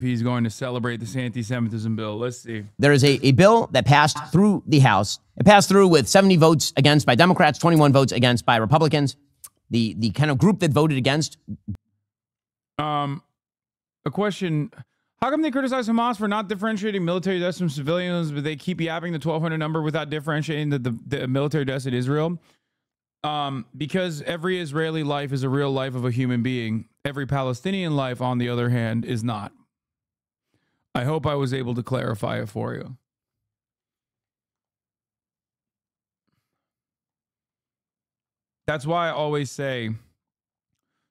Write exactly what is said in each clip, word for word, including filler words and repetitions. he's going to celebrate this anti-Semitism bill. Let's see. There is a, a bill that passed through the House. It passed through with seventy votes against by Democrats, twenty-one votes against by Republicans. The the kind of group that voted against. Um, a question. How come they criticize Hamas for not differentiating military deaths from civilians, but they keep yapping the twelve hundred number without differentiating the, the, the military deaths in Israel? Um, because every Israeli life is a real life of a human being. Every Palestinian life, on the other hand, is not. I hope I was able to clarify it for you. That's why I always say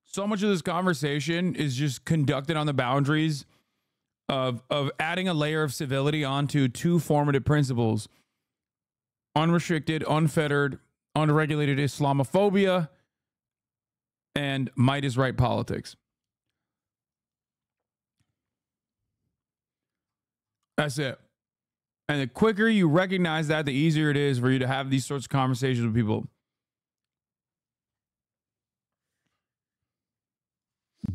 so much of this conversation is just conducted on the boundaries of, of adding a layer of civility onto two formative principles: unrestricted, unfettered, unregulated Islamophobia, and might is right politics. That's it. And the quicker you recognize that, the easier it is for you to have these sorts of conversations with people.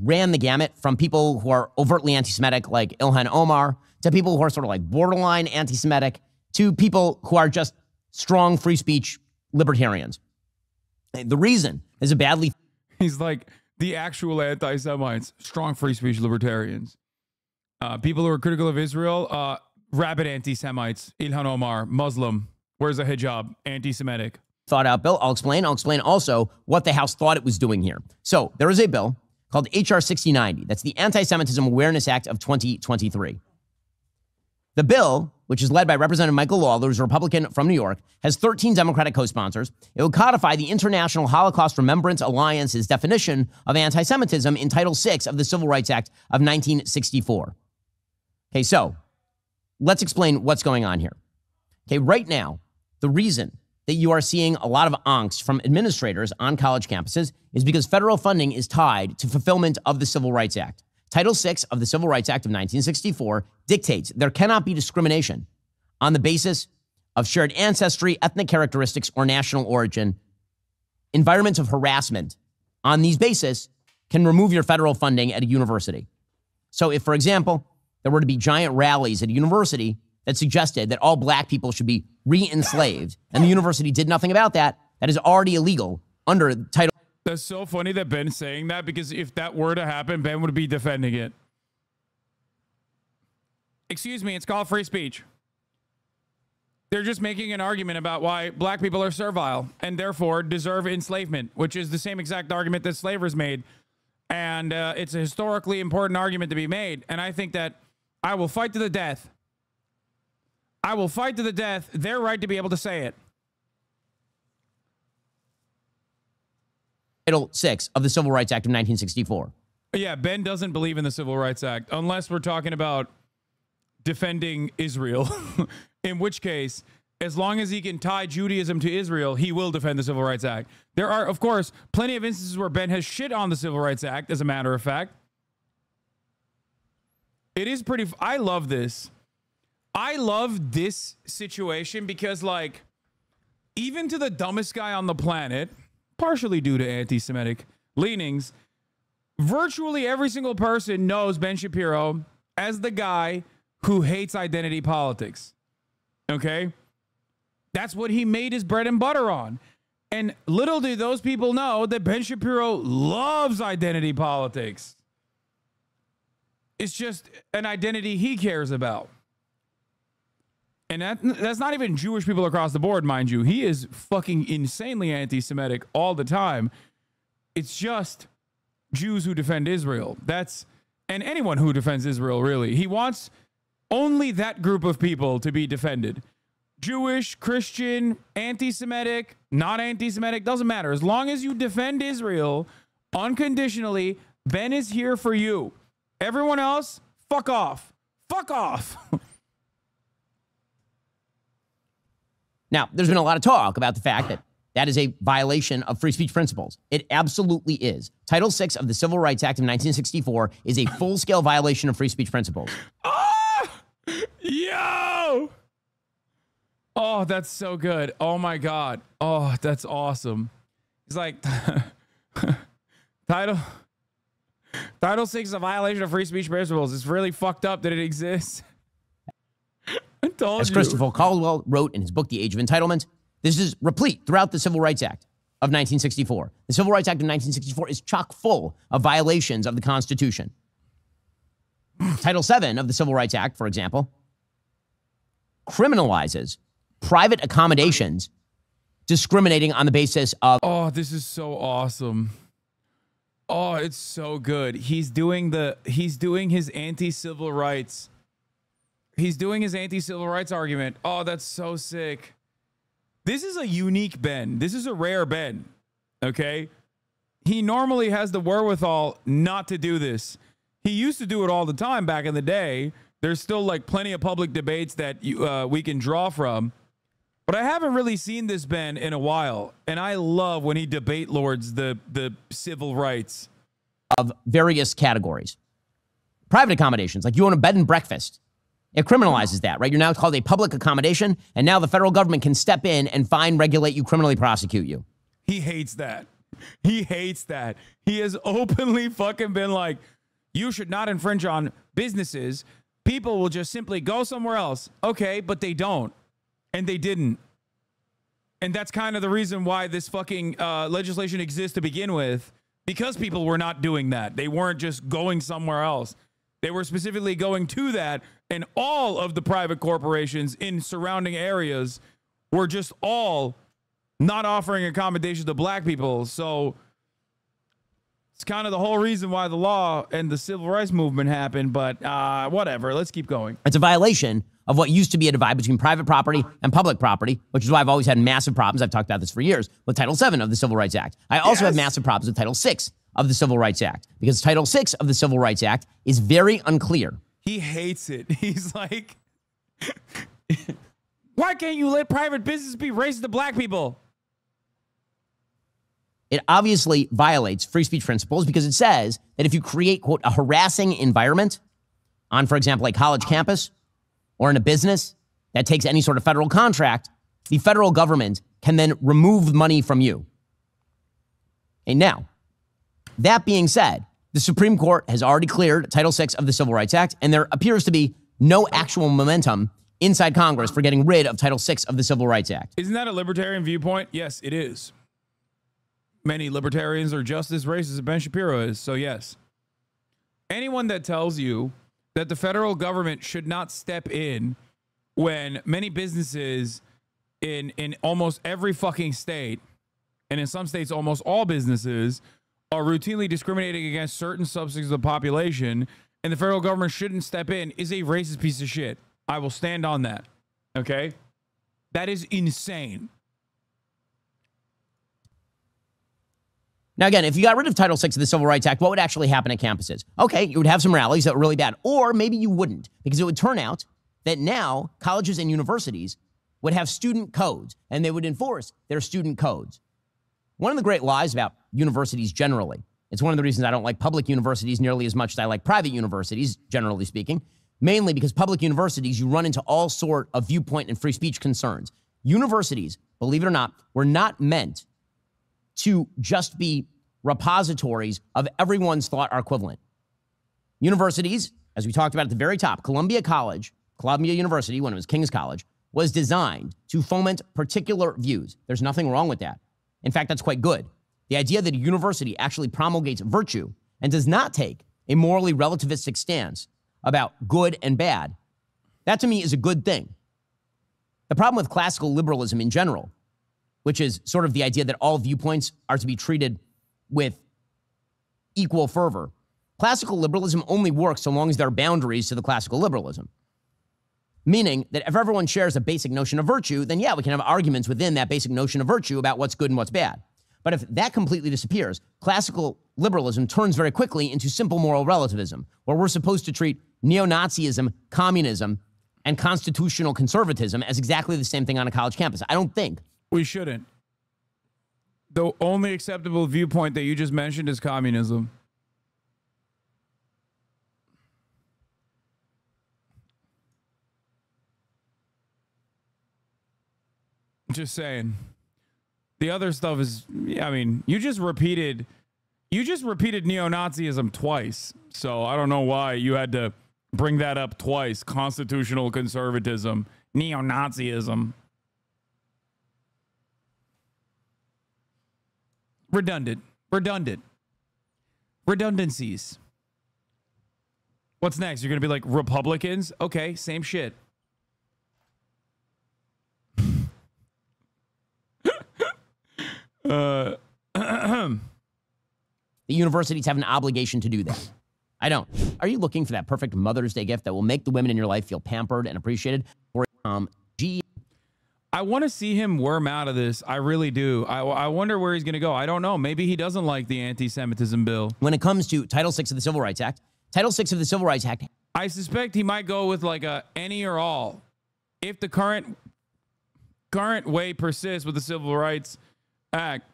Ran the gamut from people who are overtly anti-Semitic, like Ilhan Omar, to people who are sort of like borderline anti-Semitic, to people who are just strong free speech libertarians. The reason is a badly... He's like the actual anti-Semites, strong free speech libertarians. Uh, people who are critical of Israel, uh, rabid anti-Semites, Ilhan Omar, Muslim, wears a hijab, anti-Semitic. Thought out bill. I'll explain. I'll explain also what the House thought it was doing here. So there is a bill called H R sixty ninety. That's the Anti-Semitism Awareness Act of twenty twenty-three. The bill, which is led by Representative Michael Lawler, who's a Republican from New York, has thirteen Democratic co-sponsors. It will codify the International Holocaust Remembrance Alliance's definition of anti-Semitism in Title six of the Civil Rights Act of nineteen sixty-four. Okay, so let's explain what's going on here. Okay, right now, the reason that you are seeing a lot of angst from administrators on college campuses is because federal funding is tied to fulfillment of the Civil Rights Act. Title six of the Civil Rights Act of nineteen sixty-four dictates there cannot be discrimination on the basis of shared ancestry, ethnic characteristics, or national origin. Environments of harassment on these bases can remove your federal funding at a university. So if, for example, there were to be giant rallies at a university that suggested that all black people should be re-enslaved, and the university did nothing about that, that is already illegal under Title. That's so funny that Ben's saying that, because if that were to happen, Ben would be defending it. Excuse me, it's called free speech. They're just making an argument about why black people are servile and therefore deserve enslavement, which is the same exact argument that slavers made. And uh, it's a historically important argument to be made. And I think that I will fight to the death. I will fight to the death their right to be able to say it. Title six of the Civil Rights Act of nineteen sixty-four. Yeah, Ben doesn't believe in the Civil Rights Act unless we're talking about defending Israel, in which case, as long as he can tie Judaism to Israel, he will defend the Civil Rights Act. There are, of course, plenty of instances where Ben has shit on the Civil Rights Act, as a matter of fact. It is pretty... F I love this. I love this situation because, like, even to the dumbest guy on the planet, partially due to anti-Semitic leanings, virtually every single person knows Ben Shapiro as the guy who hates identity politics. Okay? That's what he made his bread and butter on. And little do those people know that Ben Shapiro loves identity politics. It's just an identity he cares about. And that, that's not even Jewish people across the board, mind you. He is fucking insanely anti-Semitic all the time. It's just Jews who defend Israel. That's, and anyone who defends Israel, really. He wants only that group of people to be defended. Jewish, Christian, anti-Semitic, not anti-Semitic, doesn't matter. As long as you defend Israel unconditionally, Ben is here for you. Everyone else, fuck off. Fuck off. Now, there's been a lot of talk about the fact that that is a violation of free speech principles. It absolutely is. Title six of the Civil Rights Act of nineteen sixty-four is a full-scale violation of free speech principles. Oh, yo! Oh, that's so good. Oh, my God. Oh, that's awesome. He's like, title, Title six is a violation of free speech principles. It's really fucked up that it exists. I told As you. Christopher Caldwell wrote in his book, The Age of Entitlement, this is replete throughout the Civil Rights Act of nineteen sixty-four. The Civil Rights Act of nineteen sixty-four is chock full of violations of the Constitution. Title seven of the Civil Rights Act, for example, criminalizes private accommodations discriminating on the basis of... Oh, this is so awesome. Oh, it's so good. He's doing the, he's doing his anti-civil rights. He's doing his anti-civil rights argument. Oh, that's so sick. This is a unique Ben. This is a rare Ben, okay? He normally has the wherewithal not to do this. He used to do it all the time back in the day. There's still like plenty of public debates that you, uh, we can draw from. But I haven't really seen this Ben in a while, and I love when he debate lords the, the civil rights. Of various categories. Private accommodations, like you own a bed and breakfast. It criminalizes that, right? You're now called a public accommodation, and now the federal government can step in and fine, regulate you, criminally prosecute you. He hates that. He hates that. He has openly fucking been like, you should not infringe on businesses. People will just simply go somewhere else. Okay, but they don't. And they didn't. And that's kind of the reason why this fucking uh, legislation exists to begin with, because people were not doing that. They weren't just going somewhere else. They were specifically going to that, and all of the private corporations in surrounding areas were just all not offering accommodations to black people. So it's kind of the whole reason why the law and the civil rights movement happened, but uh, whatever, let's keep going. It's a violation of what used to be a divide between private property and public property, which is why I've always had massive problems, I've talked about this for years, with Title seven of the Civil Rights Act. I also yes. have massive problems with Title six of the Civil Rights Act, because Title six of the Civil Rights Act is very unclear. He hates it. He's like, why can't you let private business be racist to black people? It obviously violates free speech principles because it says that if you create, quote, a harassing environment on, for example, a college campus, or in a business that takes any sort of federal contract, the federal government can then remove money from you. And now, that being said, the Supreme Court has already cleared Title six of the Civil Rights Act, and there appears to be no actual momentum inside Congress for getting rid of Title six of the Civil Rights Act. Isn't that a libertarian viewpoint? Yes, it is. Many libertarians are just as racist as Ben Shapiro is, so yes. Anyone that tells you that the federal government should not step in when many businesses in, in almost every fucking state, and in some states almost all businesses, are routinely discriminating against certain subsets of the population, and the federal government shouldn't step in, is a racist piece of shit. I will stand on that, okay? That is insane. Now, again, if you got rid of Title six of the Civil Rights Act, what would actually happen at campuses? Okay, you would have some rallies that were really bad, or maybe you wouldn't, because it would turn out that now colleges and universities would have student codes, and they would enforce their student codes. One of the great lies about universities generally, it's one of the reasons I don't like public universities nearly as much as I like private universities, generally speaking, mainly because public universities, you run into all sort of viewpoint and free speech concerns. Universities, believe it or not, were not meant to just be repositories of everyone's thought are equivalent. Universities, as we talked about at the very top, Columbia College, Columbia University, when it was King's College, was designed to foment particular views. There's nothing wrong with that. In fact, that's quite good. The idea that a university actually promulgates virtue and does not take a morally relativistic stance about good and bad, that to me is a good thing. The problem with classical liberalism in general, which is sort of the idea that all viewpoints are to be treated with equal fervor. Classical liberalism only works so long as there are boundaries to the classical liberalism. Meaning that if everyone shares a basic notion of virtue, then yeah, we can have arguments within that basic notion of virtue about what's good and what's bad. But if that completely disappears, classical liberalism turns very quickly into simple moral relativism, where we're supposed to treat neo-Nazism, communism, and constitutional conservatism as exactly the same thing on a college campus. I don't think we shouldn't. The only acceptable viewpoint that you just mentioned is communism. Just saying. The other stuff is, I mean, you just repeated You just repeated neo-Nazism twice, so I don't know why you had to bring that up twice. Constitutional conservatism, neo-Nazism. Redundant. Redundant. Redundancies. What's next? You're going to be like, Republicans? Okay, same shit. uh, the universities have an obligation to do that. I don't. Are you looking for that perfect Mother's Day gift that will make the women in your life feel pampered and appreciated? Or, um, gee. I want to see him worm out of this. I really do. I, I wonder where he's going to go. I don't know. Maybe he doesn't like the anti-Semitism bill. When it comes to Title six of the Civil Rights Act, Title six of the Civil Rights Act. I suspect he might go with like a any or all. If the current current way persists with the Civil Rights Act,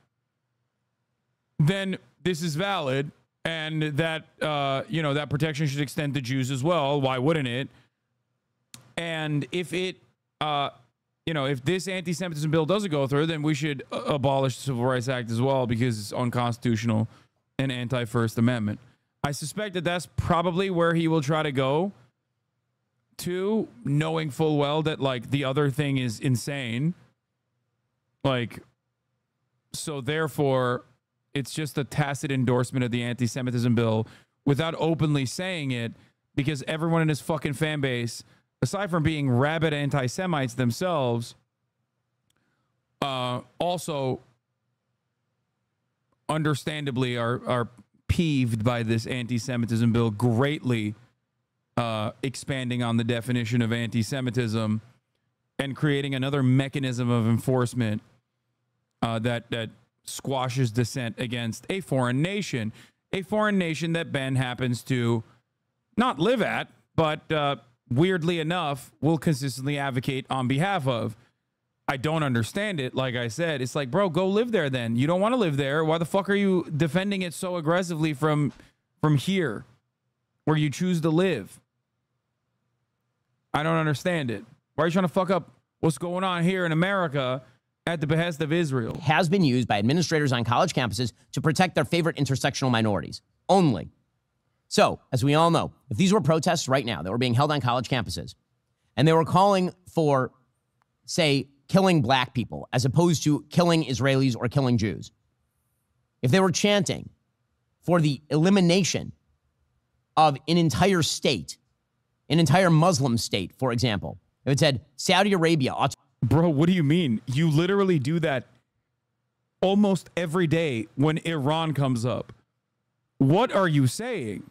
then this is valid, and that uh, you know, that protection should extend to Jews as well. Why wouldn't it? And if it uh, you know, if this anti-Semitism bill doesn't go through, then we should uh, abolish the Civil Rights Act as well, because it's unconstitutional and anti-First Amendment. I suspect that that's probably where he will try to go to, knowing full well that, like, the other thing is insane. Like, so therefore, it's just a tacit endorsement of the anti-Semitism bill without openly saying it, because everyone in his fucking fan base, aside from being rabid anti-Semites themselves, uh, also understandably are... are peeved by this anti-Semitism bill greatly uh, expanding on the definition of anti-Semitism and creating another mechanism of enforcement uh, that, that squashes dissent against a foreign nation, a foreign nation that Ben happens to not live at, but uh, weirdly enough, will consistently advocate on behalf of. I don't understand it. Like I said, it's like, bro, go live there then. You don't want to live there. Why the fuck are you defending it so aggressively from from here where you choose to live? I don't understand it. Why are you trying to fuck up what's going on here in America at the behest of Israel? Has been used by administrators on college campuses to protect their favorite intersectional minorities only. So, as we all know, if these were protests right now that were being held on college campuses and they were calling for, say, killing black people as opposed to killing Israelis or killing Jews, if they were chanting for the elimination of an entire state, an entire Muslim state, for example, if it said Saudi Arabia ought to... Bro, what do you mean? You literally do that almost every day when Iran comes up. What are you saying?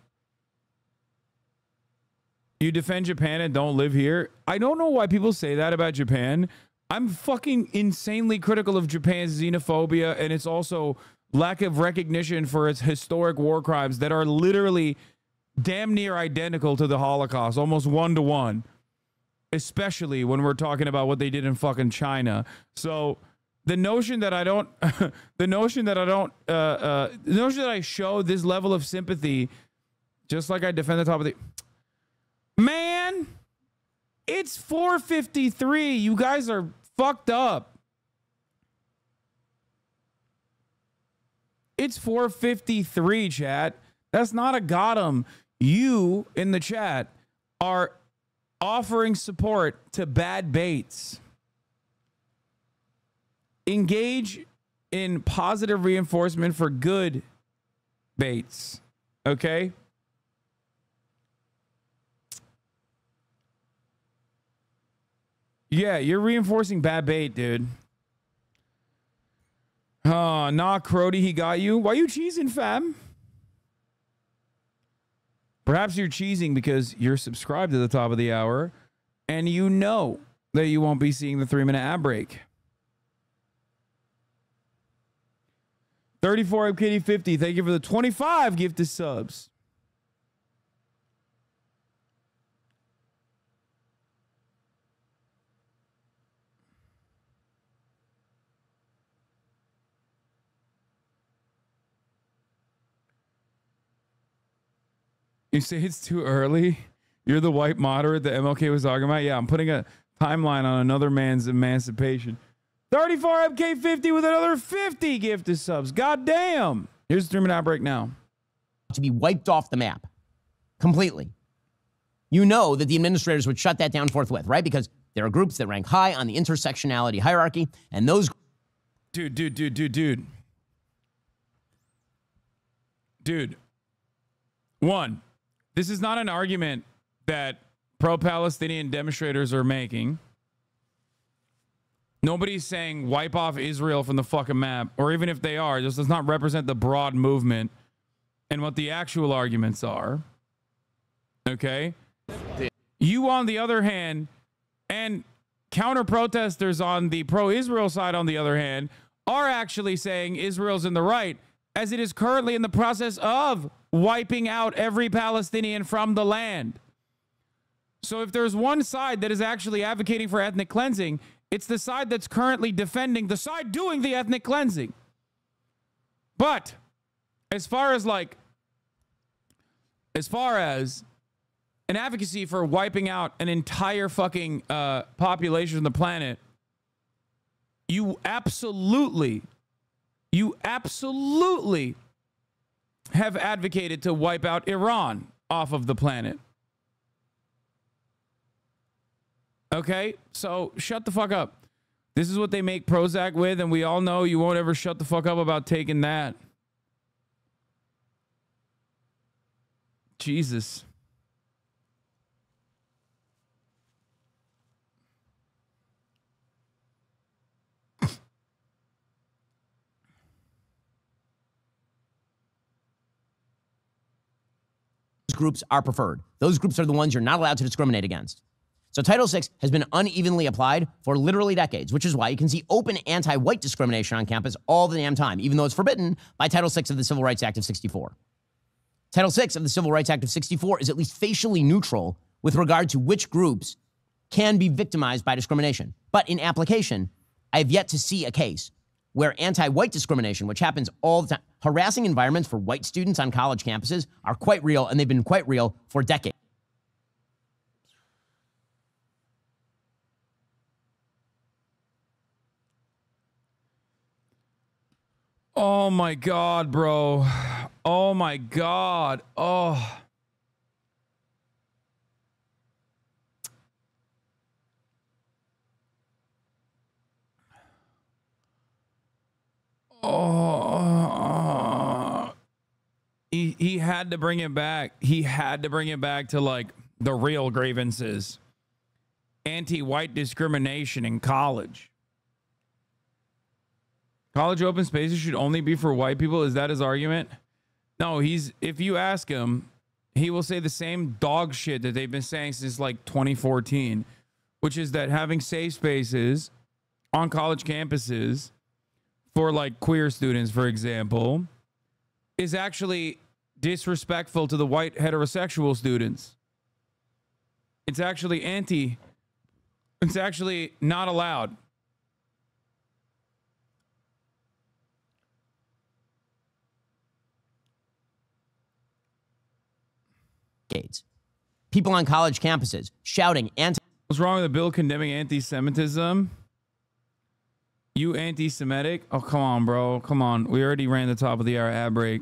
You defend Japan and don't live here? I don't know why people say that about Japan. I'm fucking insanely critical of Japan's xenophobia and its also lack of recognition for its historic war crimes that are literally damn near identical to the Holocaust, almost one-to-one, especially when we're talking about what they did in fucking China. So the notion that I don't, the notion that I don't, uh, uh, the notion that I show this level of sympathy, just like I defend the top of the... Man... It's four fifty-three. You guys are fucked up. It's four fifty-three, chat. That's not a goddamn. You in the chat are offering support to bad baits. Engage in positive reinforcement for good baits. Okay? Yeah, you're reinforcing bad bait, dude. Uh, nah, Crody, he got you. Why you cheesing, fam? Perhaps you're cheesing because you're subscribed to the top of the hour and you know that you won't be seeing the three-minute ad break. thirty-four of Kitty fifty, thank you for the twenty-five gifted subs. You say it's too early. You're the white moderate that M L K was talking about. Yeah, I'm putting a timeline on another man's emancipation. thirty-four M K fifty with another fifty gifted subs. God damn. Here's the Truman outbreak now. To be wiped off the map completely. You know that the administrators would shut that down forthwith, right? Because there are groups that rank high on the intersectionality hierarchy, and those... Dude, dude, dude, dude, dude. Dude. One, this is not an argument that pro-Palestinian demonstrators are making. Nobody's saying wipe off Israel from the fucking map, or even if they are, this does not represent the broad movement and what the actual arguments are. Okay? You, on the other hand, and counter-protesters on the pro-Israel side, on the other hand, are actually saying Israel's in the right, as it is currently in the process of wiping out every Palestinian from the land. So if there's one side that is actually advocating for ethnic cleansing, it's the side that's currently defending the side doing the ethnic cleansing. But as far as like, as far as an advocacy for wiping out an entire fucking uh, population of the planet, you absolutely, you absolutely have advocated to wipe out Iran off of the planet. Okay, so shut the fuck up. This is what they make Prozac with, and we all know you won't ever shut the fuck up about taking that. Jesus. Groups are preferred. Those groups are the ones you're not allowed to discriminate against. So Title six has been unevenly applied for literally decades, which is why you can see open anti-white discrimination on campus all the damn time, even though it's forbidden by Title six of the Civil Rights Act of sixty-four. Title six of the Civil Rights Act of sixty-four is at least facially neutral with regard to which groups can be victimized by discrimination. But in application, I have yet to see a case where anti-white discrimination, which happens all the time, harassing environments for white students on college campuses are quite real, and they've been quite real for decades. Oh my God, bro. Oh my God. Oh. Oh, he, he had to bring it back. He had to bring it back to like the real grievances. Anti-white discrimination in college. College open spaces should only be for white people. Is that his argument? No, he's, if you ask him, he will say the same dog shit that they've been saying since like twenty fourteen, which is that having safe spaces on college campuses for like queer students, for example, is actually disrespectful to the white heterosexual students. It's actually anti, it's actually not allowed. People on college campuses shouting anti- What's wrong with a bill condemning anti-Semitism? You anti-Semitic? Oh, come on, bro. Come on. We already ran the top of the hour ad break.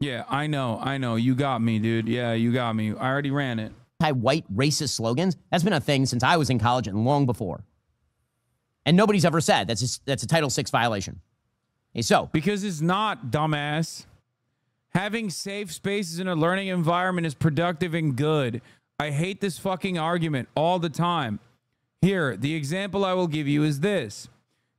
Yeah, I know. I know. You got me, dude. Yeah, you got me. I already ran it. Anti-white racist slogans? That's been a thing since I was in college and long before. And nobody's ever said that's a, that's a Title six violation. Hey, so. Because it's not, dumbass. Having safe spaces in a learning environment is productive and good. I hate this fucking argument all the time. Here, the example I will give you is this.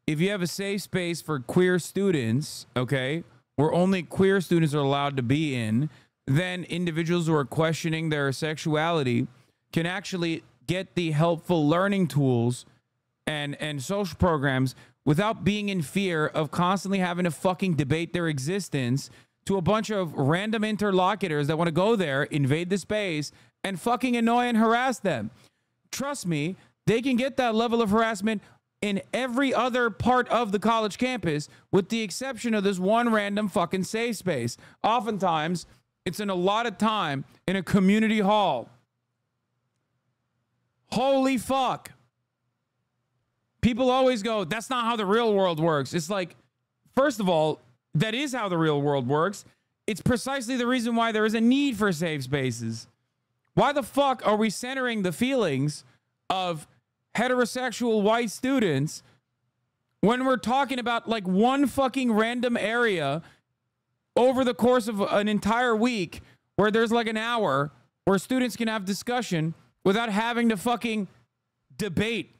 If you have a safe space for queer students, okay, where only queer students are allowed to be in, then individuals who are questioning their sexuality can actually get the helpful learning tools and, and social programs without being in fear of constantly having to fucking debate their existence to a bunch of random interlocutors that want to go there, invade the space, and fucking annoy and harass them. Trust me, they can get that level of harassment in every other part of the college campus, with the exception of this one random fucking safe space. Oftentimes, it's in a lot of time in a community hall. Holy fuck. People always go, that's not how the real world works. It's like, First of all, that is how the real world works. It's precisely the reason why there is a need for safe spaces. Why the fuck are we centering the feelings of heterosexual white students when we're talking about like one fucking random area over the course of an entire week where there's like an hour where students can have discussion without having to fucking debate?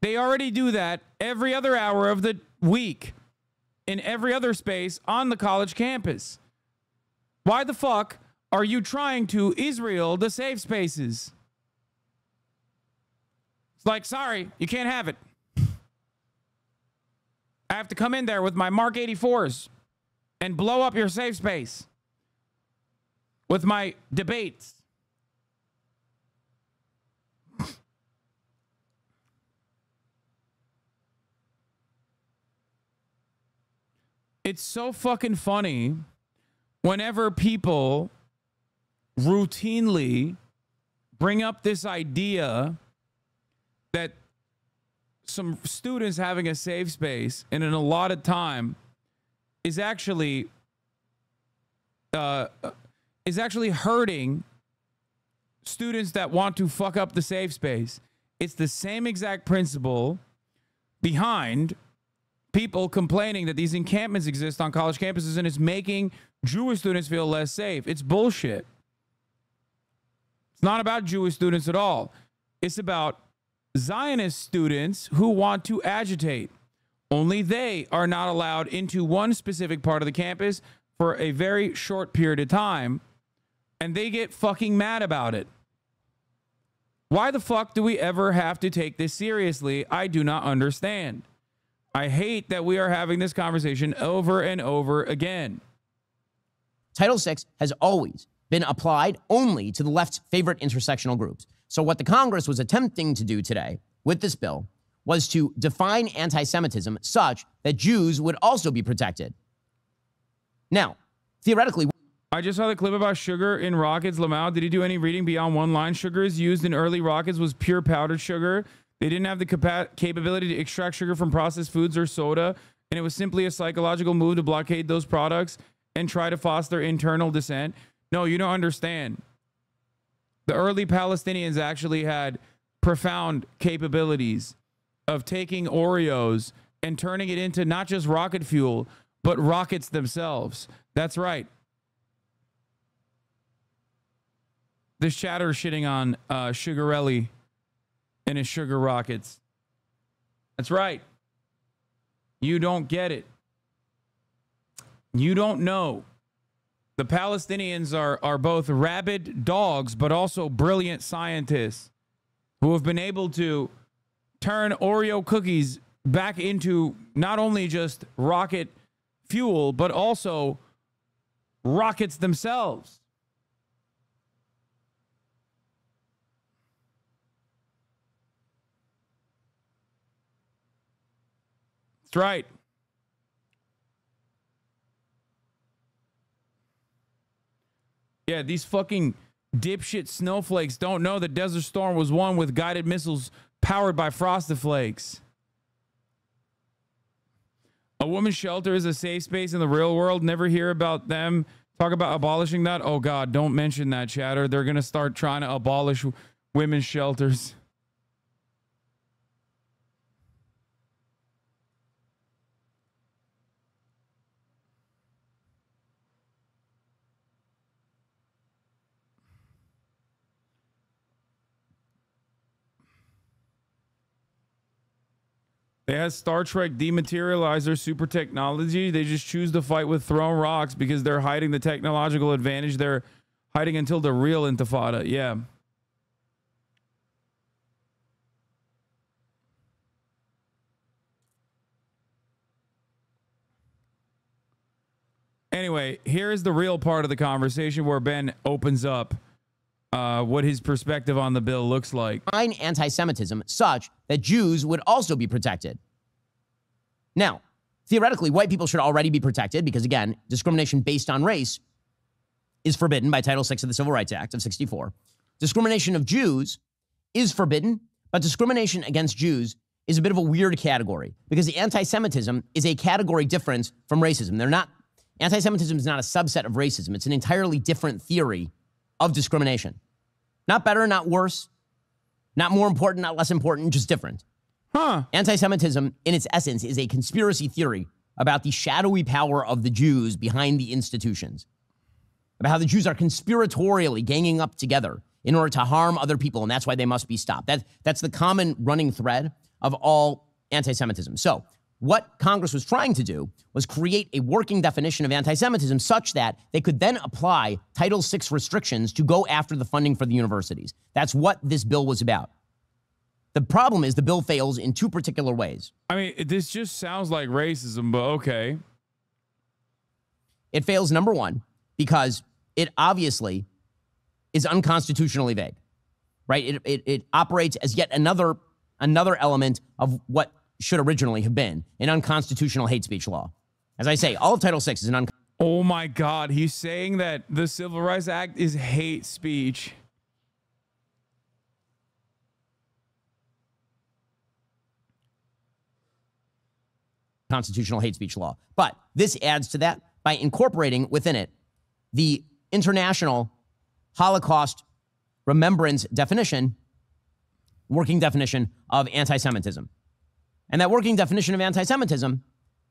They already do that every other hour of the week in every other space on the college campus. Why the fuck are you trying to Israel the safe spaces? It's like, sorry, you can't have it. I have to come in there with my Mark eighty-fours and blow up your safe space with my debates. It's so fucking funny whenever people routinely bring up this idea that some students having a safe space in an allotted time is actually uh, is actually hurting students that want to fuck up the safe space. It's the same exact principle behind people complaining that these encampments exist on college campuses and it's making Jewish students feel less safe. It's bullshit. It's not about Jewish students at all. It's about Zionist students who want to agitate. Only they are not allowed into one specific part of the campus for a very short period of time, and they get fucking mad about it. Why the fuck do we ever have to take this seriously? I do not understand. I hate that we are having this conversation over and over again. Title six has always been applied only to the left's favorite intersectional groups. So what the Congress was attempting to do today with this bill was to define anti-Semitism such that Jews would also be protected. Now, theoretically... I just saw the clip about sugar in rockets. Lamau, did he do any reading beyond one line? Sugar is used in early rockets was pure powdered sugar. They didn't have the capa capability to extract sugar from processed foods or soda, and it was simply a psychological move to blockade those products and try to foster internal dissent. No, you don't understand. The early Palestinians actually had profound capabilities of taking Oreos and turning it into not just rocket fuel, but rockets themselves. That's right. This chatter shitting on uh, Sugarelli and his sugar rockets. That's right. You don't get it. You don't know. The Palestinians are, are both rabid dogs, but also brilliant scientists who have been able to turn Oreo cookies back into not only just rocket fuel, but also rockets themselves. That's right. Yeah, these fucking dipshit snowflakes don't know that Desert Storm was won with guided missiles powered by Frosted Flakes. A woman's shelter is a safe space in the real world. Never hear about them talk about abolishing that. Oh God, don't mention that, chatter. They're going to start trying to abolish women's shelters. They had Star Trek dematerialize their super technology. They just choose to fight with thrown rocks because they're hiding the technological advantage. They're hiding until the real intifada. Yeah. Anyway, here is the real part of the conversation where Ben opens up Uh, what his perspective on the bill looks like. Define anti-Semitism such that Jews would also be protected. Now, theoretically, white people should already be protected because, again, discrimination based on race is forbidden by Title six of the Civil Rights Act of sixty-four. Discrimination of Jews is forbidden, but discrimination against Jews is a bit of a weird category because anti-Semitism is a category difference from racism. They're not, anti-Semitism is not a subset of racism. It's an entirely different theory of discrimination. Not better, not worse, not more important, not less important, just different. Huh. Anti-Semitism, in its essence, is a conspiracy theory about the shadowy power of the Jews behind the institutions, about how the Jews are conspiratorially ganging up together in order to harm other people, and that's why they must be stopped. That, that's the common running thread of all anti-Semitism. So what Congress was trying to do was create a working definition of anti-Semitism such that they could then apply Title six restrictions to go after the funding for the universities. That's what this bill was about. The problem is the bill fails in two particular ways. I mean, this just sounds like racism, but okay. It fails, number one, because it obviously is unconstitutionally vague, right? It, it, it operates as yet another, another element of what should originally have been an unconstitutional hate speech law. As I say, all of Title six is an unconstitutional... Oh my God, he's saying that the Civil Rights Act is hate speech. Constitutional hate speech law. But this adds to that by incorporating within it the International Holocaust Remembrance definition, working definition of anti-Semitism. And that working definition of anti-Semitism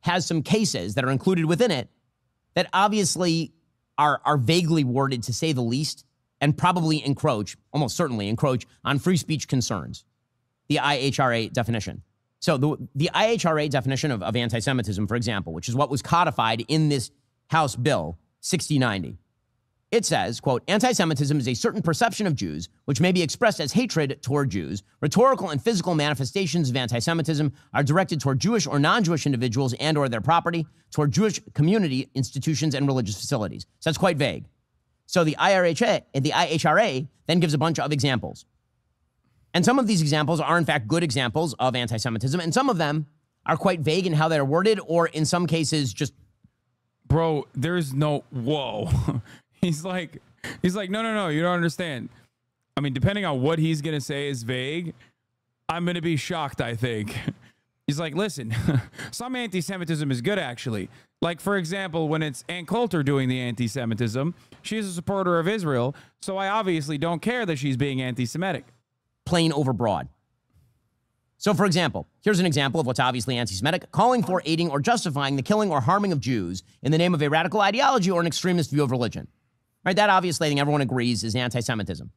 has some cases that are included within it that obviously are, are vaguely worded, to say the least, and probably encroach, almost certainly encroach, on free speech concerns, the I H R A definition. So the, the I H R A definition of, of anti-Semitism, for example, which is what was codified in this House Bill sixty ninety, it says, quote, anti-Semitism is a certain perception of Jews, which may be expressed as hatred toward Jews. Rhetorical and physical manifestations of anti-Semitism are directed toward Jewish or non-Jewish individuals and or their property, toward Jewish community institutions and religious facilities. So that's quite vague. So the I R H A, the I H R A then gives a bunch of examples. And some of these examples are, in fact, good examples of anti-Semitism, and some of them are quite vague in how they're worded, or in some cases just... Bro, there's no... Whoa. he's like, he's like, no, no, no, you don't understand. I mean, depending on what he's going to say is vague, I'm going to be shocked, I think. He's like, listen, some anti-Semitism is good, actually. Like, for example, when it's Ann Coulter doing the anti-Semitism, she's a supporter of Israel, so I obviously don't care that she's being anti-Semitic. Plain overbroad. So, for example, here's an example of what's obviously anti-Semitic: calling for, aiding, or justifying the killing or harming of Jews in the name of a radical ideology or an extremist view of religion. Right? That obviously, I think everyone agrees, is anti-Semitism.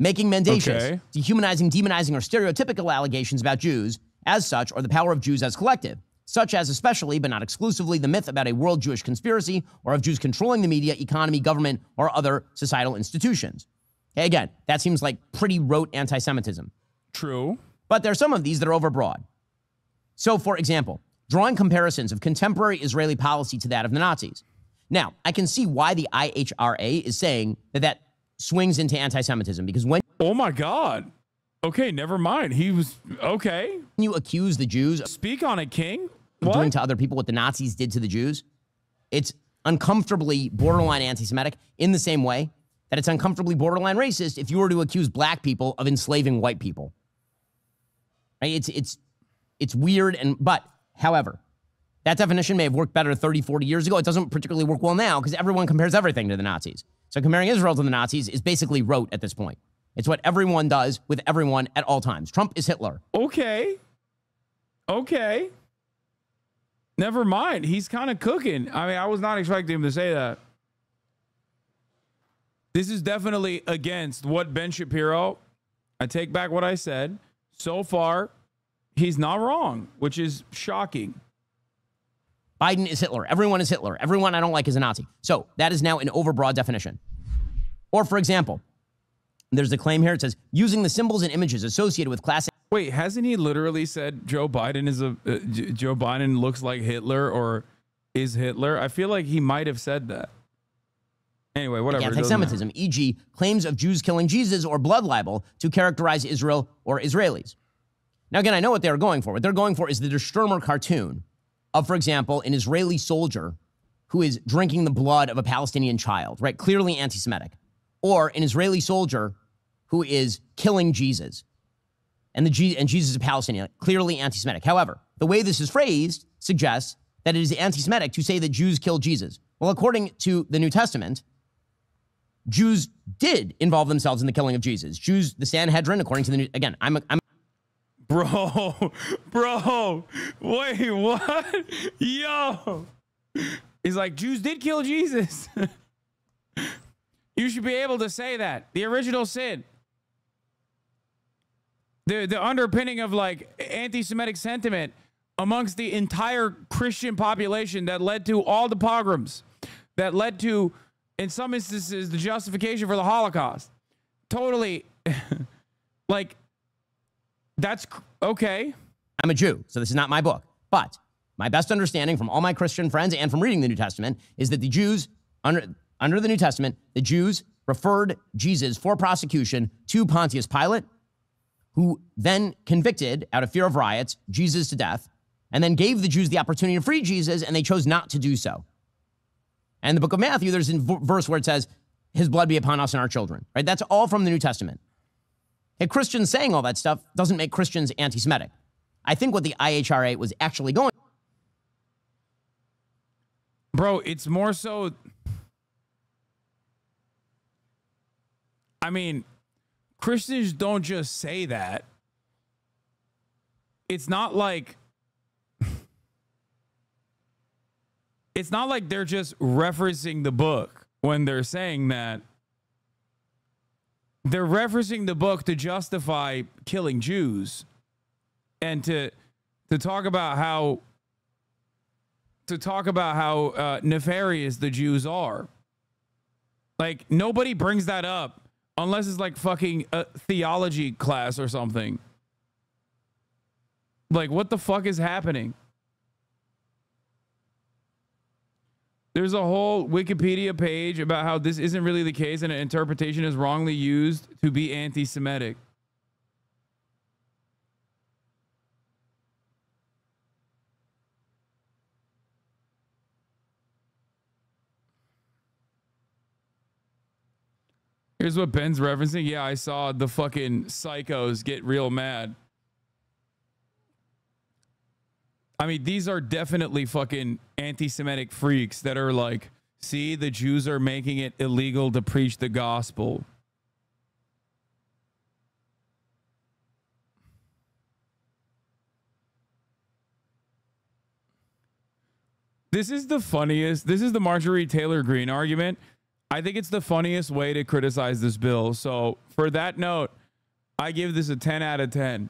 Making mendacious, okay, dehumanizing, demonizing, or stereotypical allegations about Jews as such, or the power of Jews as collective, such as, especially but not exclusively, the myth about a world Jewish conspiracy or of Jews controlling the media, economy, government, or other societal institutions. Again, that seems like pretty rote anti-Semitism. True. But there are some of these that are overbroad. So, for example, drawing comparisons of contemporary Israeli policy to that of the Nazis. Now, I can see why the I H R A is saying that that swings into anti-Semitism, because when... Oh, my God. Okay, never mind. He was... Okay. You accuse the Jews... Of Speak on it, King. What? ...doing to other people what the Nazis did to the Jews. It's uncomfortably borderline anti-Semitic in the same way that it's uncomfortably borderline racist if you were to accuse black people of enslaving white people. Right? It's, it's, it's weird, and but, however, that definition may have worked better thirty, forty years ago. It doesn't particularly work well now because everyone compares everything to the Nazis. So comparing Israel to the Nazis is basically rote at this point. It's what everyone does with everyone at all times. Trump is Hitler. Okay. Okay. Never mind. He's kind of cooking. I mean, I was not expecting him to say that. This is definitely against what Ben Shapiro, I take back what I said. So far, he's not wrong, which is shocking. Biden is Hitler. Everyone is Hitler. Everyone I don't like is a Nazi. So that is now an overbroad definition. Or, for example, there's a claim here. It says, using the symbols and images associated with classic... Wait, hasn't he literally said Joe Biden is a... Uh, Joe Biden looks like Hitler or is Hitler? I feel like he might have said that. Anyway, whatever. Anti-Semitism, for example claims of Jews killing Jesus or blood libel to characterize Israel or Israelis. Now, again, I know what they're going for. What they're going for is the Der Stürmer cartoon of, for example, an Israeli soldier who is drinking the blood of a Palestinian child, right? Clearly anti-Semitic. Or an Israeli soldier who is killing Jesus. and, the, and Jesus is a Palestinian, clearly anti-Semitic. However, the way this is phrased suggests that it is anti-Semitic to say that Jews killed Jesus. Well, according to the New Testament, Jews did involve themselves in the killing of Jesus. Jews, the Sanhedrin, according to the New... Again, I'm... A, I'm bro, bro, wait, what? Yo! He's like, Jews did kill Jesus. You should be able to say that. The original sin. The, the underpinning of, like, anti-Semitic sentiment amongst the entire Christian population that led to all the pogroms, that led to, in some instances, the justification for the Holocaust. Totally, like, that's, okay. I'm a Jew, so this is not my book. But my best understanding from all my Christian friends and from reading the New Testament is that the Jews, under, under the New Testament, the Jews referred Jesus for prosecution to Pontius Pilate, who then convicted, out of fear of riots, Jesus to death, and then gave the Jews the opportunity to free Jesus, and they chose not to do so. And in the book of Matthew, there's a verse where it says, his blood be upon us and our children, right? That's all from the New Testament. And Christians saying all that stuff doesn't make Christians anti-Semitic. I think what the I H R A was actually going... Bro, it's more so... I mean, Christians don't just say that. It's not like... It's not like they're just referencing the book when they're saying that. They're referencing the book to justify killing Jews and to to talk about how to talk about how uh, nefarious the Jews are. Like, nobody brings that up unless it's like fucking a theology class or something. Like, what the fuck is happening? There's a whole Wikipedia page about how this isn't really the case and an interpretation is wrongly used to be anti-Semitic. Here's what Ben's referencing. Yeah, I saw the fucking psychos get real mad. I mean, these are definitely fucking anti-Semitic freaks that are like, see, the Jews are making it illegal to preach the gospel. This is the funniest. This is the Marjorie Taylor Greene argument. I think it's the funniest way to criticize this bill. So for that note, I give this a ten out of ten.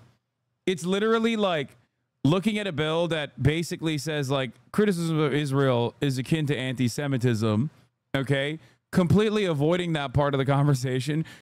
It's literally like, looking at a bill that basically says like criticism of Israel is akin to anti-Semitism, okay? Completely avoiding that part of the conversation